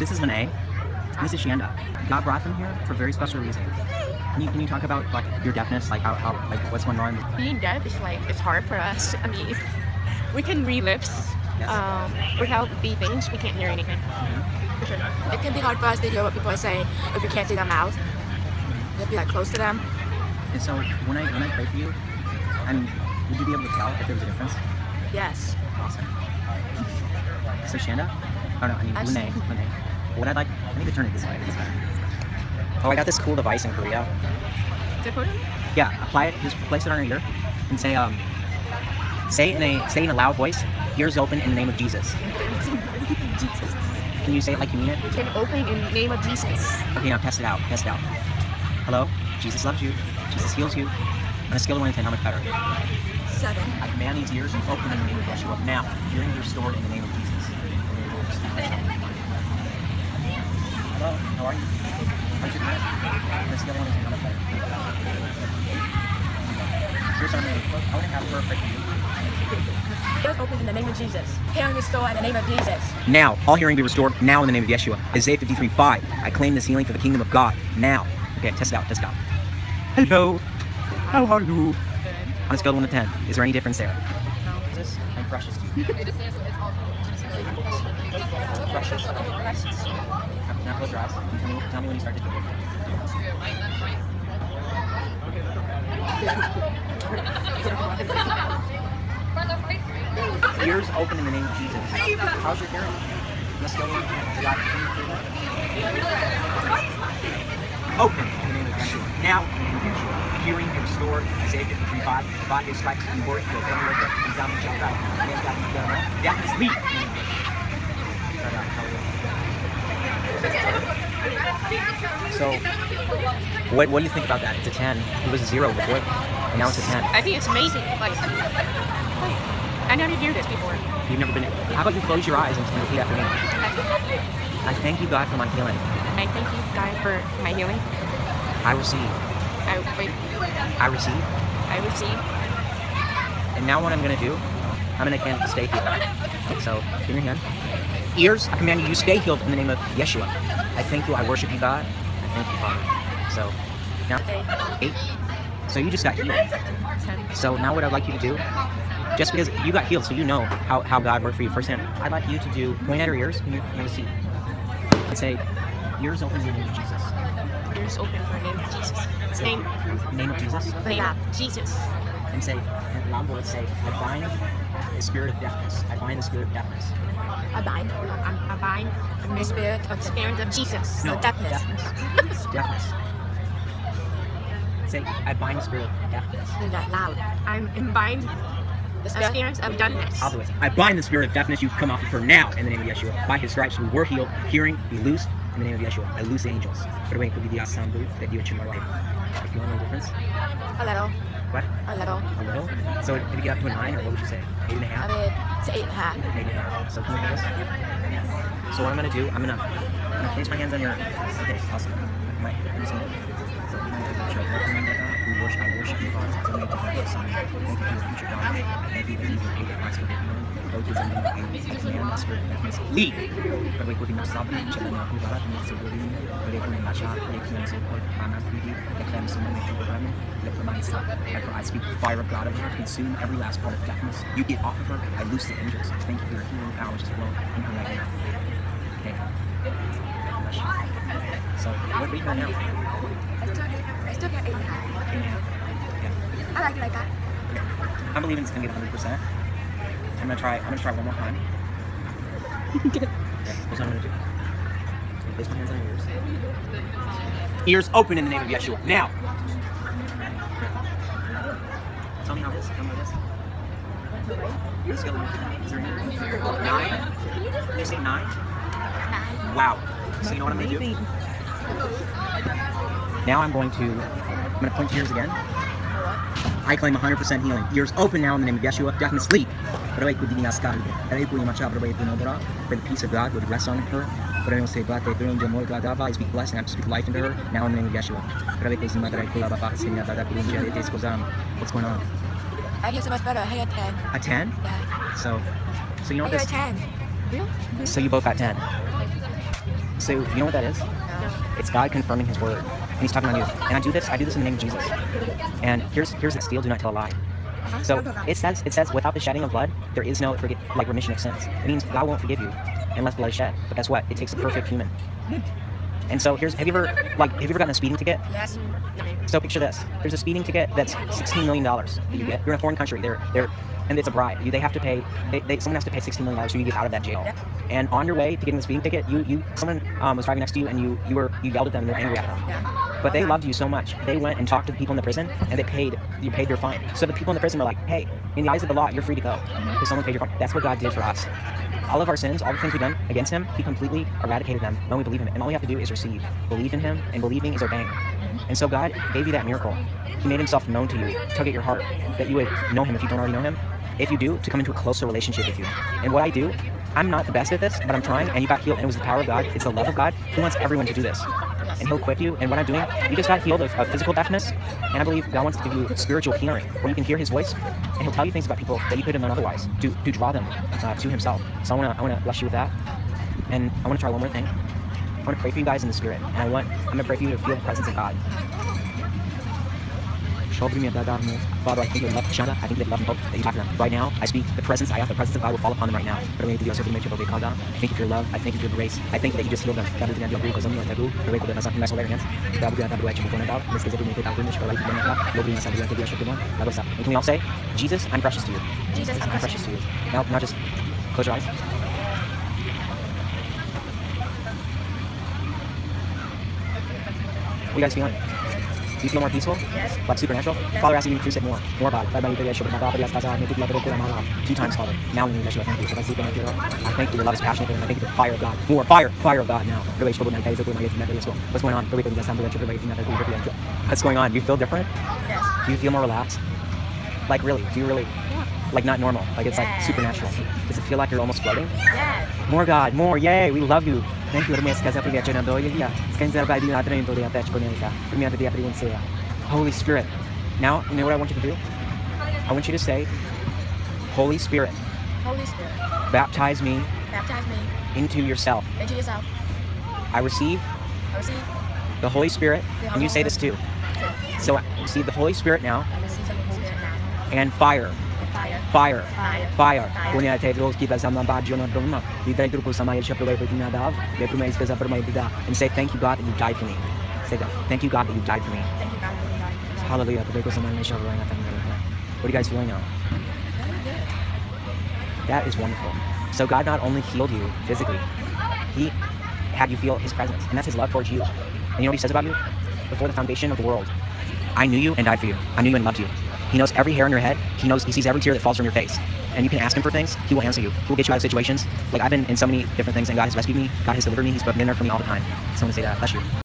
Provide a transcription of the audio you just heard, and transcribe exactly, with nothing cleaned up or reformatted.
This is Luné. This is Shanda. God brought them here for a very special reason. Can you, can you talk about like your deafness, like how, how like what's going on? Being deaf is like it's hard for us. I mean, we can read lips. Yes. Um, without the things, we can't hear anything. Mm-hmm. It can be hard for us to hear what people are saying if we can't see their mouth. You have to be like close to them. And so when I when I pray for you, I mean, would you be able to tell if there was a difference? Yes. Awesome. So Shanda. Oh no, I mean Luné. Luné. What I'd like, I need to turn it this way. This way. Oh, I got this cool device in Korea. Korea? Yeah, apply it. Just place it on your ear and say, um, say in a say in a loud voice. Ears open in the name of Jesus. Jesus. Can you say it like you mean it? Can open in the name of Jesus. Okay, now test it out. Test it out. Hello, Jesus loves you. Jesus heals you. On a scale of one to ten, how much better? Seven. I command these ears to open in the name of Yeshua. Now, hearing is restored in the name of Jesus. Hello, how are you? How's your day? Let's get one of these kind of better. Here's our name. I want to have perfect you. Ears open in the name of Jesus. Hearing restored in the name of Jesus. Now, all hearing be restored now in the name of Yeshua. Isaiah fifty-three five. I claim this healing for the kingdom of God. Now. Okay, test it out, test it out. Hello. How are you? On a scale of one to ten, is there any difference there? No, just I'm precious to you. It just says it's all precious. Precious. Now close your eyes. Tell me, tell me when you start to do it. Ears open in the name of Jesus. How's your hearing? Let's go. Open in the name of Jesus. Now, hearing and restored. Isaiah fifty-three five. The body is stripes and glory. You'll come over. He's out and jump out. That is me. So, what what do you think about that? It's a ten. It was a zero before, and now it's a ten. I think it's amazing. Like, I never did this before. You've never been. How about you close your eyes and repeat after me? I thank you, God, for my healing. I thank you, God, for my healing. I receive. I wait. I receive. I receive. And now what I'm gonna do? I'm gonna command you to stay healed. So, give me your hand. Ears, I command you to stay healed in the name of Yeshua. I thank you, I worship you, God. I thank you, Father. So, now, eight. So you just got healed. So now what I'd like you to do, just because you got healed, so you know how, how God worked for you firsthand, I'd like you to do, point at her ears, and you receive. And say, ears open in the name of Jesus. Ears open for the name of Jesus. His name. Name of Jesus. Name of Jesus. And say, and loud words say, I bind the spirit of deafness. I bind the spirit of deafness. I bind. I bind the spirit of the spirit of Jesus. No, deafness. Deafness. Deafness. Say, I bind the spirit of deafness. Say that loud. I'm in bind the spirit of deafness. All the way. I bind the spirit of deafness. You come off of her now in the name of Yeshua. By his stripes we were healed. Hearing be loosed in the name of Yeshua. I loose angels. But wait, could be the ensemble that you achieve my life. If you want to know the difference? A little. What? A little. A little? So did you get up to a nine, or what would you say? Eight and a half? I mean, it's eight and a half. Eight and a half. So can you do this? So what I'm going to do, I'm going to I'm gonna place my hands on your... Okay, awesome. My, I'm just going to... So I'm going to... We worship, I worship you, Father. So make the Father, Son. Thank you for the future, God. Thank you for the future, God. Thank you for the future, God. I speak the fire of God over her, consume every last part of deafness. You get off of her, I loose the angels. Thank you for your healing powers as well in her right now. Okay. So, what do you hear now? I still get eight and a half. I like it like that. I'm believing it's going to get one hundred percent. I'm gonna try. I'm gonna try one more time. Okay. That's what I'm gonna do. Place my hands on your ears. Ears open in the name of Yeshua. Now. Tell me how this. Tell me this. Let's go. Nine. Did you say nine? Nine. Wow. So you know what I'm gonna do? Now I'm going to. I'm gonna point to yours again. I claim one hundred percent healing. Ears open now in the name of Yeshua. Deafness leave. For the peace of God would rest on her. I speak blessing. I speak life into her. Now in the name of Yeshua. What's going on? I hear so much better. I hear a ten. A ten? Yeah. So, so you know what this? I hear a ten. So you both got ten. So do you know what that is? No. It's God confirming his word. And he's talking on you. And I do this, I do this in the name of Jesus. And here's here's the steal, do not tell a lie. So it says it says without the shedding of blood, there is no forgive, like remission of sins. It means God won't forgive you unless blood is shed. But guess what? It takes a perfect human. And so here's, have you ever, like, have you ever gotten a speeding ticket? Yes. So picture this. There's a speeding ticket that's sixteen million dollars that you get. You're in a foreign country. They're, they're, and it's a bribe. You, they have to pay, they, they, someone has to pay sixteen million dollars so you get out of that jail. And on your way to getting the speeding ticket, you, you someone um, was driving next to you and you, you, were, you yelled at them and they're angry at them. Yeah. But they loved you so much. They went and talked to the people in the prison and they paid, you paid your fine. So the people in the prison were like, hey, in the eyes of the law, you're free to go because someone paid your fine. That's what God did for us. All of our sins, all the things we've done against him, he completely eradicated them when we believe in him. And all we have to do is receive. Believe in him, and believing is obeying. And so God gave you that miracle. He made himself known to you, to get your heart, that you would know him if you don't already know him. If you do, to come into a closer relationship with you. And what I do, I'm not the best at this, but I'm trying, and you got healed, and it was the power of God. It's the love of God. He wants everyone to do this. And he'll equip you, and what I'm doing, you just got healed of, of physical deafness, and I believe God wants to give you spiritual healing, where you can hear his voice, and he'll tell you things about people that you could have known otherwise, to, to draw them uh, to himself. So I want to I wanna bless you with that, and I want to try one more thing. I want to pray for you guys in the Spirit, and I want, I'm going to pray for you to feel the presence of God. Father, I think you love Shanda. I think they love and hope that you have them. Right now, I speak the presence, I have the presence of God will fall upon them right now. I thank you for your love. I thank you for your grace. I thank you that you just healed them. And can we all say, Jesus, I'm precious to you. Jesus, I'm precious to you. Now, now just close your eyes. What are you guys feeling? Do you feel more peaceful? Yes. Like supernatural? Yes. Father, I ask you to increase it more. More about it. Two times, Father. Now we need Yeshua. Thank you. I thank you. Your love is passionate. And I thank you for the fire of God. More fire. Fire of God now. What's going on? What's going on? Do you feel different? Yes. Do you feel more relaxed? Like really? Do you really? Like not normal. Like it's like supernatural. Does it feel like you're almost floating? Yes. More God. More. Yay. We love you. Thank you, Holy Spirit. Now, you know what I want you to do? I want you to say, Holy Spirit, Holy Spirit, baptize me, baptize me into yourself. Into yourself. I receive, I receive the Holy Spirit, the Holy and you say this too. So I receive the Holy Spirit now, I receive the Holy Spirit now. And fire. Fire. Fire. Fire. Fire. And say, thank you, God, that you died for me. Say that. Thank you, God, that you died for me. Hallelujah. What are you guys feeling now? That is wonderful. So God not only healed you physically, he had you feel his presence. And that's his love towards you. And you know what he says about you? Before the foundation of the world, I knew you and died for you. I knew you and loved you. He knows every hair on your head. He knows, he sees every tear that falls from your face. And you can ask him for things. He will answer you. He will get you out of situations. Like I've been in so many different things and God has rescued me. God has delivered me. He's been there for me all the time. Someone say that. Bless you.